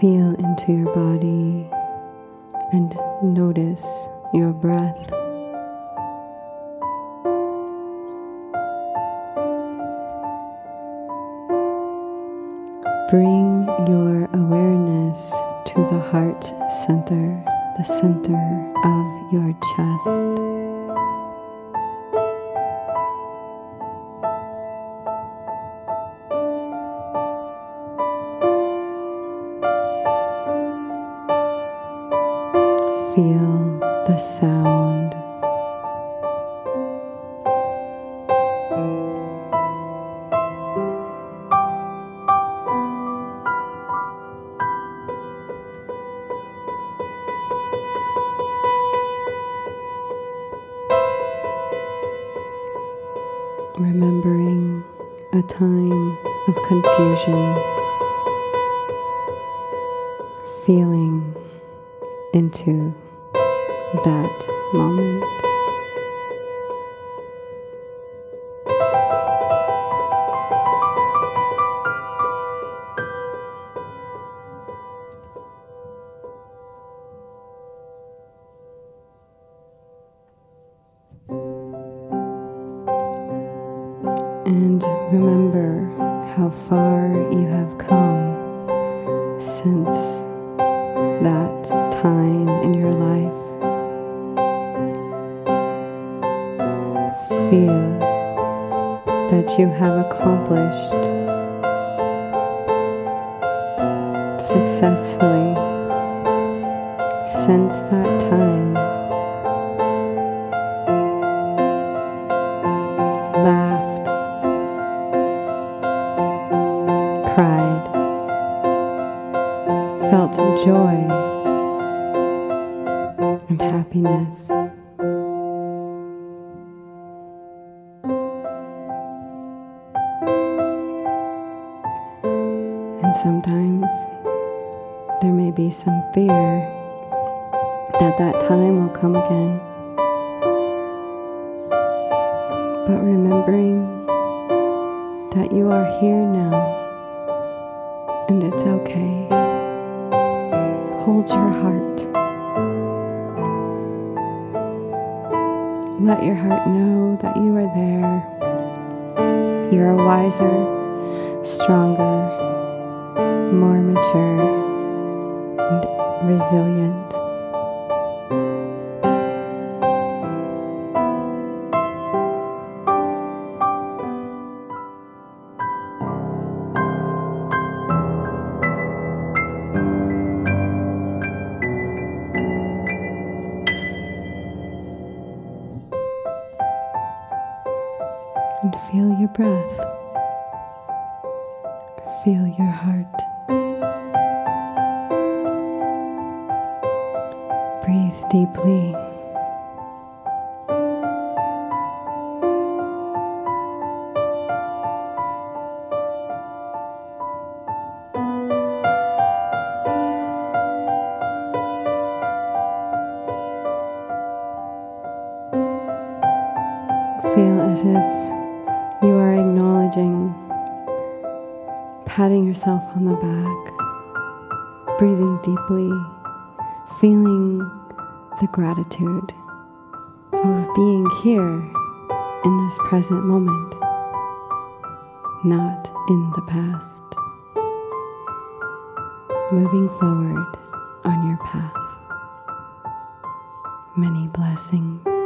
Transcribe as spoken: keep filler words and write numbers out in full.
Feel into your body and notice your breath. Bring your awareness to the heart center, the center of your chest. Feel the sound. Remembering a time of confusion. Feeling into that moment. And remember how far you have come since that time in your life. Feel that you have accomplished successfully since that time. Laughed, cried, felt joy and happiness. Sometimes there may be some fear that that time will come again, but remembering that you are here now and it's okay. Hold your heart. Let your heart know that you are there. You are wiser, stronger, more mature and resilient. And feel your breath. Feel your heart. Breathe deeply. Feel as if you are acknowledging, patting yourself on the back, breathing deeply, feeling the gratitude of being here in this present moment, not in the past. Moving forward on your path. Many blessings.